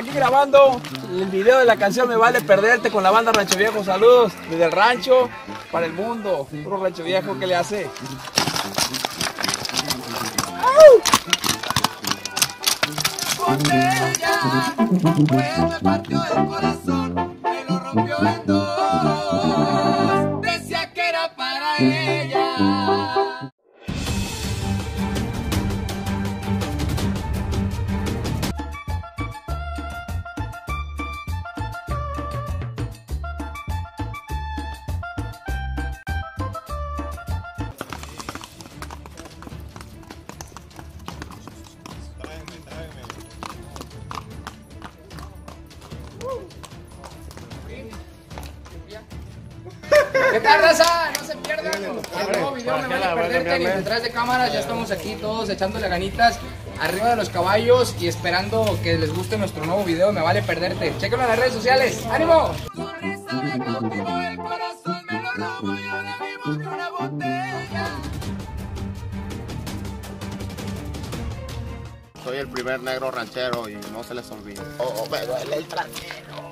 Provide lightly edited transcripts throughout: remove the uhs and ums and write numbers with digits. aquí grabando el video de la canción Me Vale Perderte con la banda Rancho Viejo. Saludos desde el rancho para el mundo. Puro Rancho Viejo que le hace. Botella, pues me partió el corazón, me lo rompió en dos. Decía que era para ella. ¿Qué tal, raza? No se pierdan el nuevo video Me Vale Perderte. Detrás de cámaras ya estamos aquí todos echándole ganitas arriba de los caballos y esperando que les guste nuestro nuevo video Me Vale Perderte. Chéquenlo en las redes sociales. ¡Ánimo! Soy el primer negro ranchero y no se les olvide. Oh, me duele el trasero.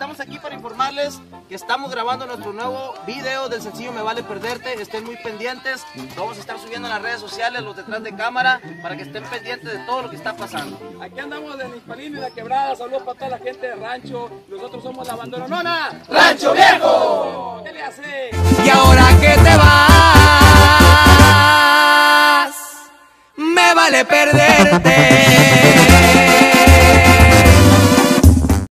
Estamos aquí para informarles que estamos grabando nuestro nuevo video del sencillo Me Vale Perderte. Estén muy pendientes, lo vamos a estar subiendo en las redes sociales, los detrás de cámara, para que estén pendientes de todo lo que está pasando. Aquí andamos de Nixpalino y La Quebrada, saludos para toda la gente de rancho. Nosotros somos La Bandononona, ¡Rancho Viejo! ¿Qué le hace? Y ahora que te vas, me vale perderte.